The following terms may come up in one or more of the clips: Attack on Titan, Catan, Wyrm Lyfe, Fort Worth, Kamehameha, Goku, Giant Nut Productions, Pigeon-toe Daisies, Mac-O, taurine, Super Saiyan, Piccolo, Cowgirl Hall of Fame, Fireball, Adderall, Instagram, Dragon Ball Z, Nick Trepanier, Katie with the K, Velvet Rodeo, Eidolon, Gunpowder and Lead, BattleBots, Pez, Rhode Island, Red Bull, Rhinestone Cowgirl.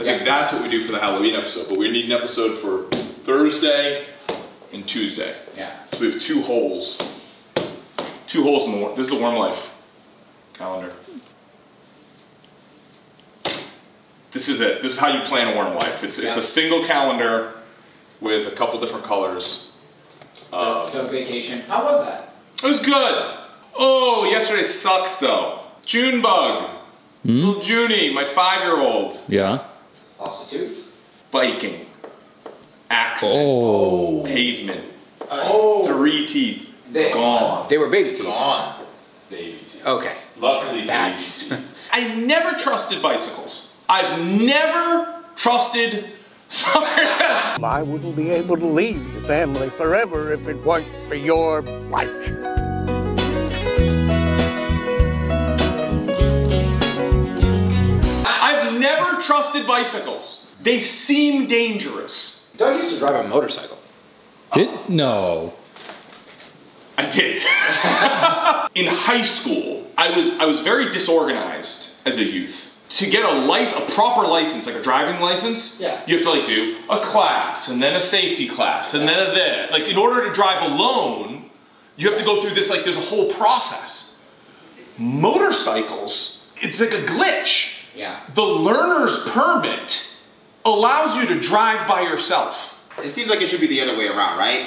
I think that's what we do for the Halloween episode, but we need an episode for Thursday and Tuesday. Yeah. So we have two holes. Two holes in the, this is the Wyrm Lyfe calendar. This is it. This is how you plan a Wyrm Lyfe. It's a single calendar with a couple different colors. Dope vacation. How was that? It was good. Oh, yesterday sucked though. June bug. Mm? Little Junie, my 5-year-old. Yeah. Lost a tooth. Biking. Accident. Oh. Pavement. Oh. 3 teeth. Gone. They were baby teeth. Gone. Baby teeth. Okay. Luckily, that's. Baby teeth. I never trusted bicycles. I've never trusted. I wouldn't be able to leave the family forever if it weren't for your bike. I've never trusted bicycles. They seem dangerous. Doug used to drive a motorcycle. Did? No. I did. In high school, I was very disorganized as a youth. To get a proper license, like a driving license, you have to like do a class, and then a safety class, and then a this. Like in order to drive alone, you have to go through this, like there's a whole process. Motorcycles, it's like a glitch. Yeah. The learner's permit allows you to drive by yourself. It seems like it should be the other way around, right?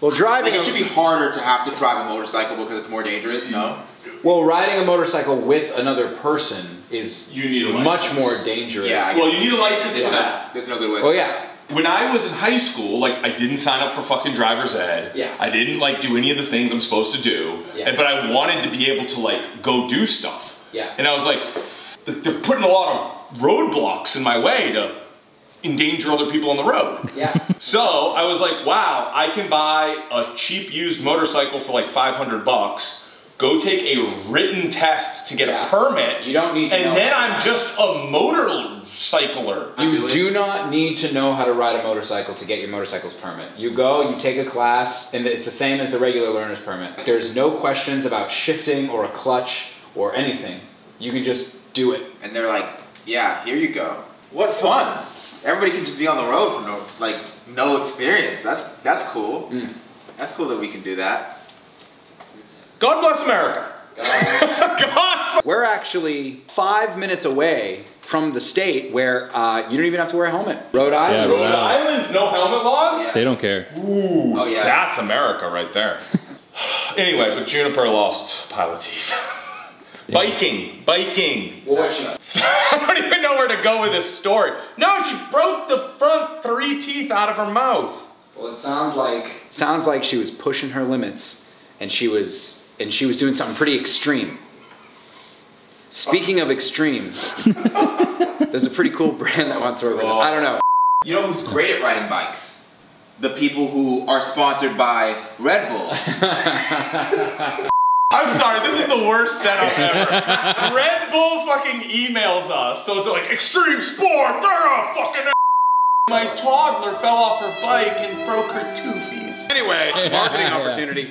Well, driving- like it should be harder to have to drive a motorcycle because it's more dangerous, no? Well, riding a motorcycle with another person is much more dangerous. Yeah, well, you need a license for that. There's no good way. Oh, yeah. When I was in high school, like, I didn't sign up for fucking driver's ed. Yeah. I didn't, like, do any of the things I'm supposed to do. Yeah. But I wanted to be able to, like, go do stuff. Yeah. And I was like, they're putting a lot of roadblocks in my way to endanger other people on the road. Yeah. So, I was like, wow, I can buy a cheap used motorcycle for, like, $500. Go take a written test to get a permit. You don't need to know. And then I'm just a motorcycler. You do not need to know how to ride a motorcycle to get your motorcycle's permit. You go, you take a class, and it's the same as the regular learner's permit. There's no questions about shifting or a clutch or anything. You can just do it. And they're like, yeah, here you go. What fun. Everybody can just be on the road from no, like, no experience. That's cool. Mm. That's cool that we can do that. God bless America. God. We're actually 5 minutes away from the state where you don't even have to wear a helmet. Rhode Island. Yeah, Rhode Island, no helmet laws? Yeah. They don't care. Ooh, oh, yeah. That's America right there. Anyway, but Juniper lost pile of teeth. Yeah. Biking. Well, I don't even know where to go with this story. No, she broke the front 3 teeth out of her mouth. Well, it sounds like she was pushing her limits, and she was doing something pretty extreme. Speaking of extreme, there's a pretty cool brand that wants to work with them. I don't know. You know who's great at riding bikes? The people who are sponsored by Red Bull. I'm sorry, this is the worst setup ever. Red Bull fucking emails us, so it's like, extreme sport, they're a fucking My toddler fell off her bike and broke her toofies. Anyway, marketing opportunity.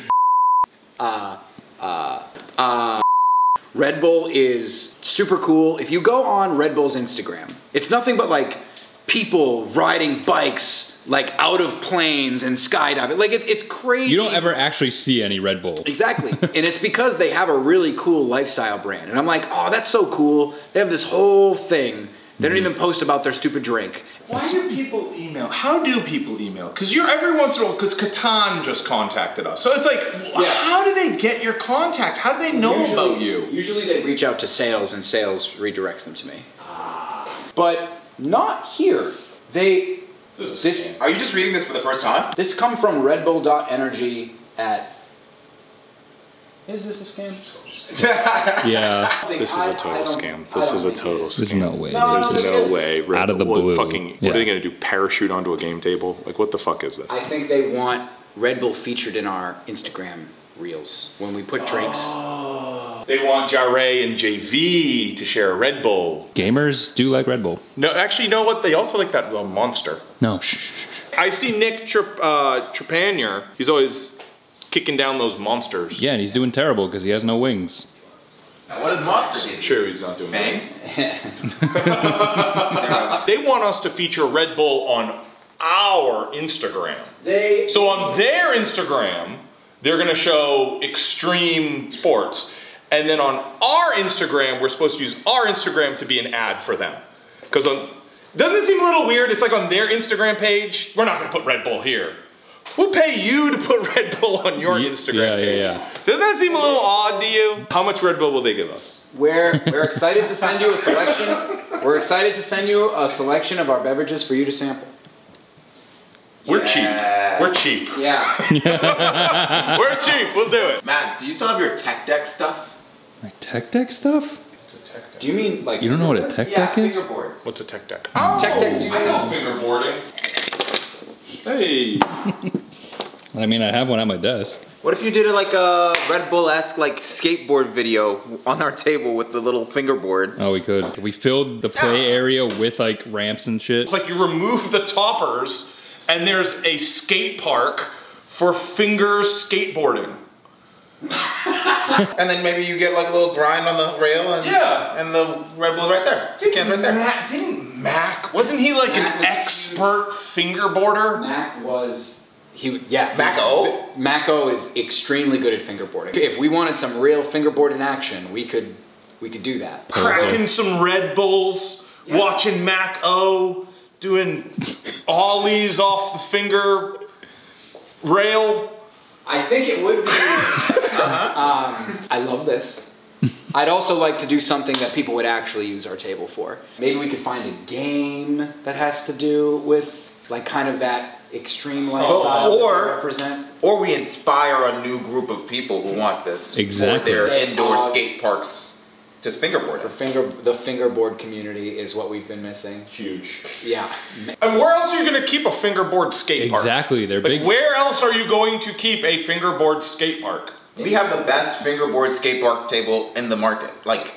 Red Bull is super cool. If you go on Red Bull's Instagram, it's nothing but like people riding bikes like out of planes and skydiving. Like it's crazy. You don't ever actually see any Red Bull. Exactly. And it's because they have a really cool lifestyle brand. And I'm like, oh, that's so cool. They have this whole thing. They don't even post about their stupid drink. Why do people email? How do people email? Because you're every once in a while, because Catan just contacted us. So it's like, how do they get your contact? How do they know about you? Usually they reach out to sales and sales redirects them to me. But not here. Are you just reading this for the first time? This comes from redbull.energy at... Is this a scam? Yeah. This is a total scam. This is a total scam. There's no way. There's no way. Out of the blue. What are they going to do? Parachute onto a game table? Like, what the fuck is this? I think they want Red Bull featured in our Instagram reels when we put drinks. They want Jare and JV to share a Red Bull. Gamers do like Red Bull. No, actually, you know what? They also like that Monster. No. I see Nick Trepanier. He's always kicking down those monsters. Yeah, and he's doing terrible because he has no wings. What does Monster do? Sure, he's not doing Fangs? That. They want us to feature Red Bull on our Instagram. So on their Instagram, they're gonna show extreme sports. And then on our Instagram, we're supposed to use our Instagram to be an ad for them. Because doesn't it seem a little weird? It's like on their Instagram page, we're not gonna put Red Bull here. We'll pay you to put Red Bull on your Instagram page. Yeah. Doesn't that seem a little odd to you? How much Red Bull will they give us? We're excited to send you a selection. We're excited to send you a selection of our beverages for you to sample. We're cheap. We're cheap. Yeah. We're cheap. We'll do it. Matt, do you still have your tech deck stuff? My tech deck stuff? Do you mean like? You don't know what a tech deck is? Yeah, fingerboards. What's a tech deck? Oh, tech deck. Do you know fingerboarding? Hey. I mean, I have one at my desk. What if you did like a Red Bull-esque like skateboard video on our table with the little fingerboard? Oh, we could. We filled the play area with like ramps and shit. It's like you remove the toppers, and there's a skate park for finger skateboarding. And then maybe you get like a little grind on the rail, and and the Red Bull's right there. Can's right there. Mac, wasn't he like an expert fingerboarder? Mac was. Mac-O? Mac-O is extremely good at fingerboarding. If we wanted some real fingerboarding action, we could do that. Cracking some Red Bulls, watching Mac-O, doing ollies off the finger rail. I think it would be. I love this. I'd also like to do something that people would actually use our table for. Maybe we could find a game that has to do with like kind of that extreme lifestyle or represent. Or we inspire a new group of people who want this for their indoor skate parks. Just fingerboarding. The fingerboard community is what we've been missing. Huge. Yeah. And where else are you going to keep a fingerboard skate park? Exactly. They're big. Where else are you going to keep a fingerboard skate park? We have the best fingerboard skate park table in the market. Like,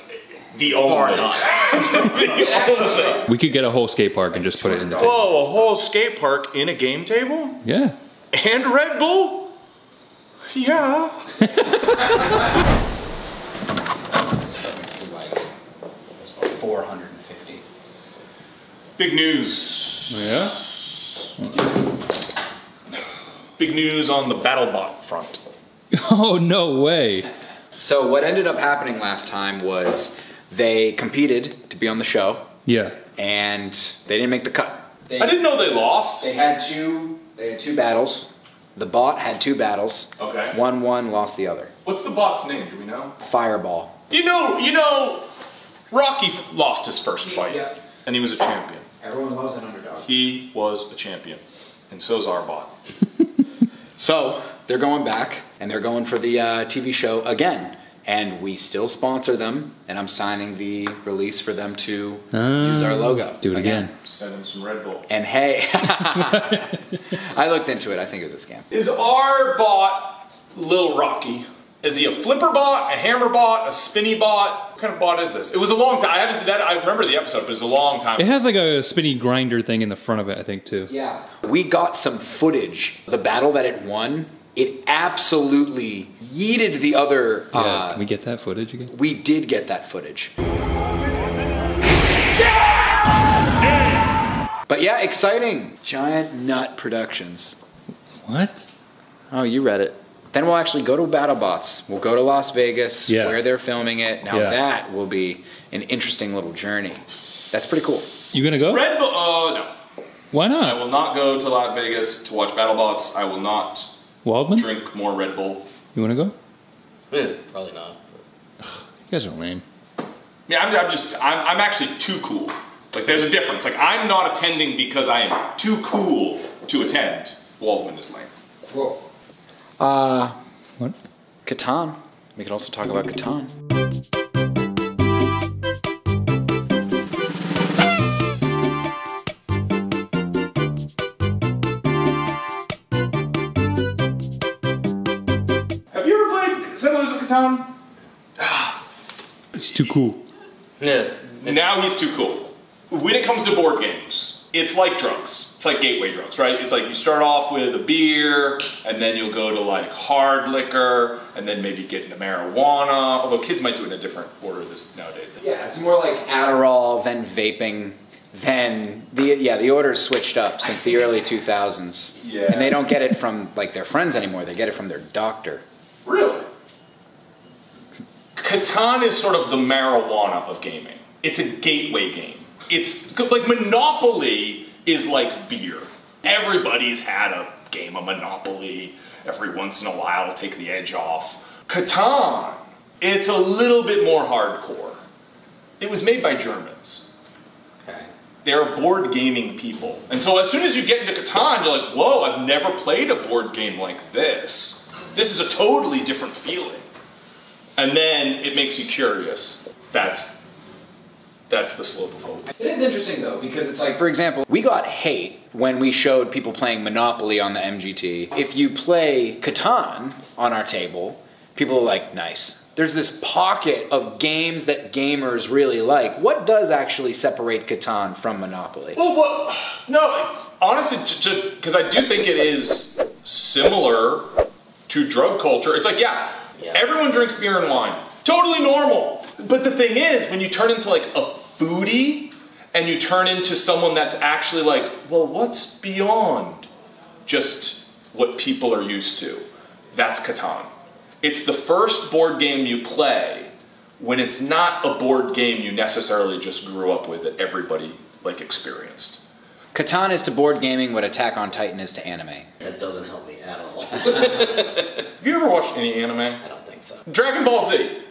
the only. Bar none. We could get a whole skate park and just put it in the table. Whoa, a whole skate park in a game table? Yeah. And Red Bull? Yeah. 450. Big news. Yeah? Big news on the BattleBot front. Oh, no way. So what ended up happening last time was they competed to be on the show. Yeah. And they didn't make the cut. I didn't know they lost. They had two battles. The bot had two battles. Okay. One won, lost the other. What's the bot's name, do we know? Fireball. You know, Rocky lost his first fight, and he was a champion. Everyone loves an underdog. He was a champion, and so's our bot. So, they're going back, and they're going for the TV show again. And we still sponsor them, and I'm signing the release for them to use our logo. Do it again. Send them some Red Bull. And hey, I looked into it. I think it was a scam. Is our bot Lil Rocky? Is he a flipper bot, a hammer bot, a spinny bot? What kind of bot is this? It was a long time. I haven't seen that. I remember the episode, but it was a long time ago. It has like a spinny grinder thing in the front of it, I think, too. Yeah. We got some footage. The battle that it won, it absolutely yeeted the other... Yeah, can we get that footage again? We did get that footage. Yeah! But yeah, exciting. Giant Nut Productions. What? Oh, you read it. Then we'll actually go to BattleBots. We'll go to Las Vegas, where they're filming it. Now that will be an interesting little journey. That's pretty cool. You gonna go? Red Bull, no. Why not? I will not go to Las Vegas to watch BattleBots. I will not drink more Red Bull. You wanna go? Yeah, probably not. You guys are lame. Yeah, I'm actually too cool. Like, there's a difference. Like, I'm not attending because I am too cool to attend. Waldman is lame. Whoa. What? Catan. We could also talk about Catan. Have you ever played St. Louis with Catan? He's too cool. Yeah. Now he's too cool. When it comes to board games, it's like drugs. It's like gateway drugs, right? It's like you start off with a beer, and then you'll go to like hard liquor, and then maybe get into marijuana. Although kids might do it in a different order this nowadays. Yeah, it's more like Adderall, then vaping, then the order's switched up since the early 2000s. Yeah. And they don't get it from like their friends anymore. They get it from their doctor. Really? Catan is sort of the marijuana of gaming. It's a gateway game. It's like Monopoly is like beer. Everybody's had a game of Monopoly. Every once in a while to take the edge off. Catan, it's a little bit more hardcore. It was made by Germans. Okay. They're board gaming people. And so as soon as you get into Catan, you're like, whoa, I've never played a board game like this. This is a totally different feeling. And then it makes you curious. That's the slope of hope. It is interesting though, because it's like, for example, we got hate when we showed people playing Monopoly on the MGT. If you play Catan on our table, people are like, nice. There's this pocket of games that gamers really like. What does actually separate Catan from Monopoly? Well, no, honestly, because I do think it is similar to drug culture. It's like, yeah, everyone drinks beer and wine. Totally normal. But the thing is, when you turn into like a foodie and you turn into someone that's actually like, well, what's beyond just what people are used to? That's Catan. It's the first board game you play when it's not a board game you necessarily just grew up with that everybody like experienced. Catan is to board gaming what Attack on Titan is to anime. That doesn't help me at all. Have you ever watched any anime? I don't think so. Dragon Ball Z.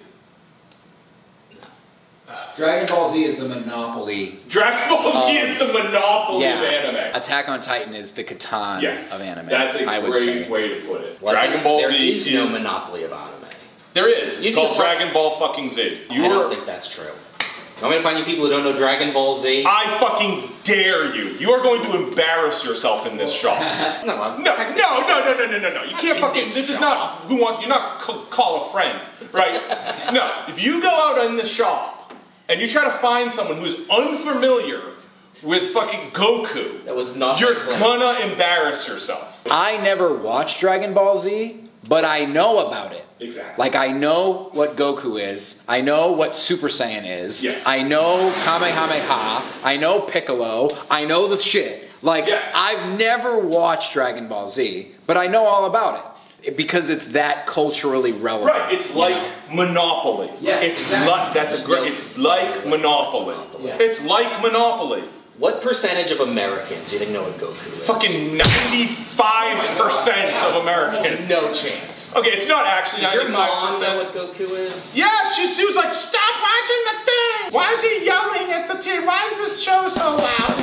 Dragon Ball Z is the Monopoly. Dragon Ball Z is the Monopoly of anime. Attack on Titan is the Catan of anime. That's a great way to put it. Well, Dragon Ball Z is no Monopoly of anime. There is. It's called Dragon Ball fucking Z. I don't think that's true. I'm going to find you people who don't know Dragon Ball Z. I fucking dare you. You are going to embarrass yourself in this shop. No. You can't fucking. This is not who wants. You're not call a friend, right? No. If you go out in the shop and you try to find someone who's unfamiliar with fucking Goku, that was not gonna embarrass yourself. I never watched Dragon Ball Z, but I know about it. Exactly. Like, I know what Goku is. I know what Super Saiyan is. Yes. I know Kamehameha. I know Piccolo. I know the shit. Like, I've never watched Dragon Ball Z, but I know all about it. Because it's that culturally relevant. Right, it's like Monopoly. Yes, it's like Monopoly. Yeah. It's like Monopoly. What percentage of Americans do you know what Goku is? Fucking 95% of Americans. No chance. Okay, it's not actually 95%. Does your mom know what Goku is? Yeah, she was like, stop watching the thing! Why is he yelling at the TV? Why is this show so loud?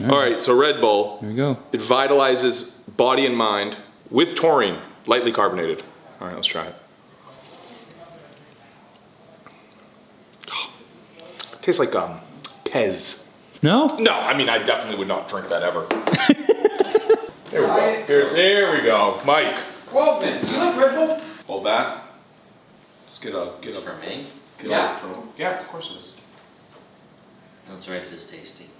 Alright, so Red Bull. There we go. It vitalizes body and mind with taurine, lightly carbonated. Alright, let's try it. Oh, tastes like Pez. No? No, I mean, I definitely would not drink that ever. There we go. There we go. Mike. Waldman, do you like Red Bull? Hold that. Let's get a. Get is it for me? Get yeah. Yeah, of course it is. That's right, it is tasty.